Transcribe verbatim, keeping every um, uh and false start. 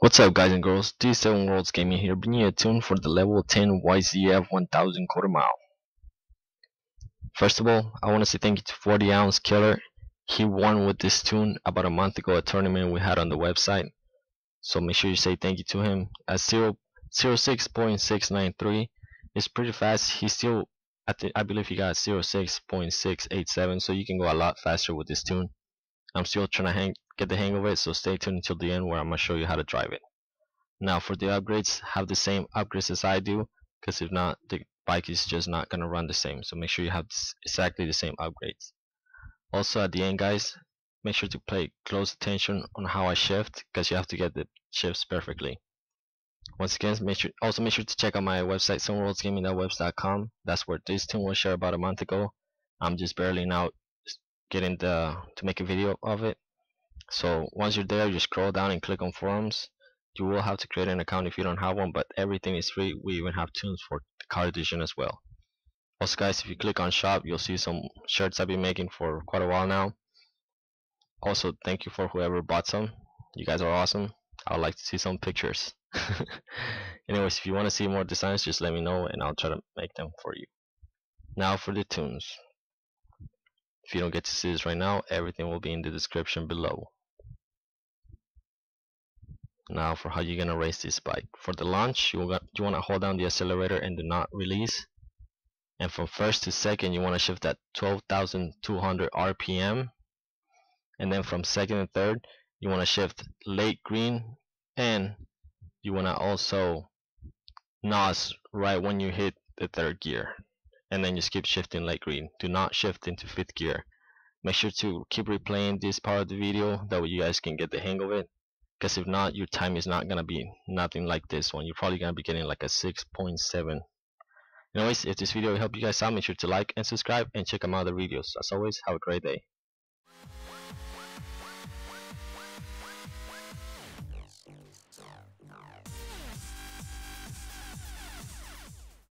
What's up guys and girls, D seven Worlds Gaming here, bringing you a tune for the level ten Y Z F one thousand quarter mile. First of all, I want to say thank you to forty Ounce Killer. He won with this tune about a month ago, a tournament we had on the website. So make sure you say thank you to him. At zero point six nine three, it's pretty fast. He still, I, I believe he got zero point six six eight seven, so you can go a lot faster with this tune. I'm still trying to hang, get the hang of it, so stay tuned until the end where I'm going to show you how to drive it. Now for the upgrades, have the same upgrades as I do, because if not, the bike is just not going to run the same. So make sure you have exactly the same upgrades. Also at the end guys, make sure to pay close attention on how I shift, because you have to get the shifts perfectly. Once again, make sure, also make sure to check out my website, some worlds gaming dot webs dot com. That's where this tune was shared about a month ago. I'm just barely now getting the to make a video of it. So once you're there, you scroll down and click on forums. You will have to create an account if you don't have one, but everything is free. We even have tunes for the car edition as well. Also guys, if you click on shop, you'll see some shirts I've been making for quite a while now. Also thank you for whoever bought some. You guys are awesome. I would like to see some pictures. Anyways, if you want to see more designs, just let me know and I'll try to make them for you. Now for the tunes. If you don't get to see this right now, everything will be in the description below. Now for how you're going to race this bike. For the launch, you, you want to hold down the accelerator and do not release. And from first to second, you want to shift at twelve thousand two hundred R P M. And then from second and third, you want to shift late green, and you want to also nose right when you hit the third gear. And then just keep shifting late green. Do not shift into fifth gear. Make sure to keep replaying this part of the video, that way you guys can get the hang of it, because if not, your time is not gonna be nothing like this one. You're probably gonna be getting like a six point seven. Anyways, if this video helped you guys out, make sure to like and subscribe and check out my other videos. As always, have a great day.